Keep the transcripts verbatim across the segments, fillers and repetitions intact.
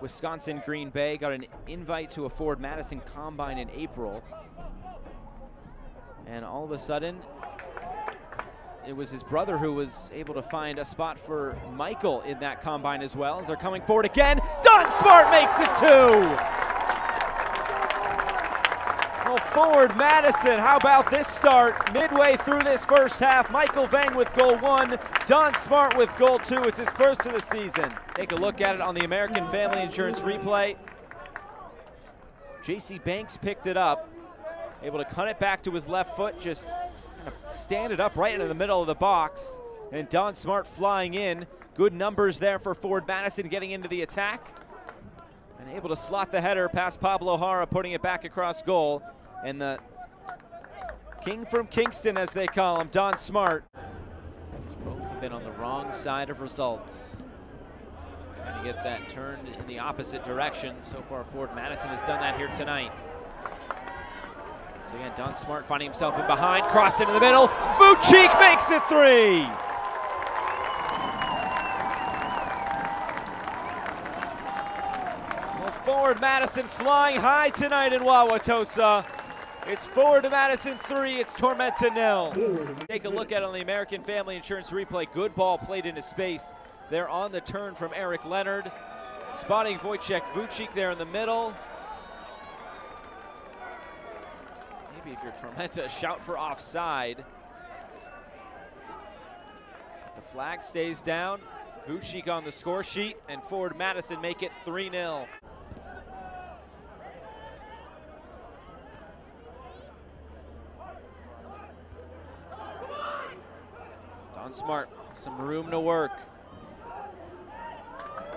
Wisconsin Green Bay got an invite to a Forward Madison Combine in April. And all of a sudden, it was his brother who was able to find a spot for Michael in that combine as well. As they're coming forward again, Don Smart makes it two! Well, Forward Madison, how about this start? Midway through this first half, Michael Vang with goal one, Don Smart with goal two. It's his first of the season. Take a look at it on the American Family Insurance replay. J C. Banks picked it up, able to cut it back to his left foot, just kind of stand it up right into the middle of the box. And Don Smart flying in. Good numbers there for Forward Madison getting into the attack. And able to slot the header past Pablo Jara, putting it back across goal. And the king from Kingston, as they call him, Don Smart. Both have been on the wrong side of results. Trying to get that turned in the opposite direction. So far, Forward Madison has done that here tonight. Once again, Don Smart finding himself in behind, crossed into the middle. Vucic makes it three! Well, Forward Madison flying high tonight in Wauwatosa. It's Forward Madison three, it's Tormenta nil. Take a look at it on the American Family Insurance replay. Good ball played into space. They're on the turn from Eric Leonard. Spotting Wojciech Vucic there in the middle. Maybe if you're Tormenta, shout for offside. The flag stays down. Vucic on the score sheet, and Forward Madison make it three nil. Don Smart, some room to work.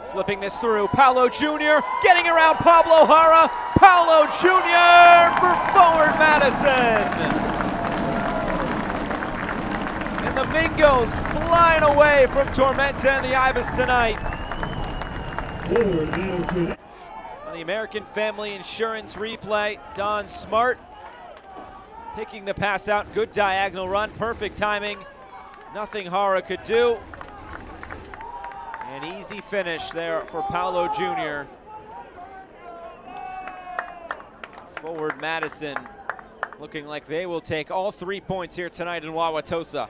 Slipping this through, Paulo Junior getting around Pablo Jara. Paulo Junior for Forward Madison. And the Mingos flying away from Tormenta and the Ibis tonight. On the American Family Insurance replay, Don Smart picking the pass out. Good diagonal run, perfect timing. Nothing Jara could do. An easy finish there for Paulo Junior Forward Madison looking like they will take all three points here tonight in Wauwatosa.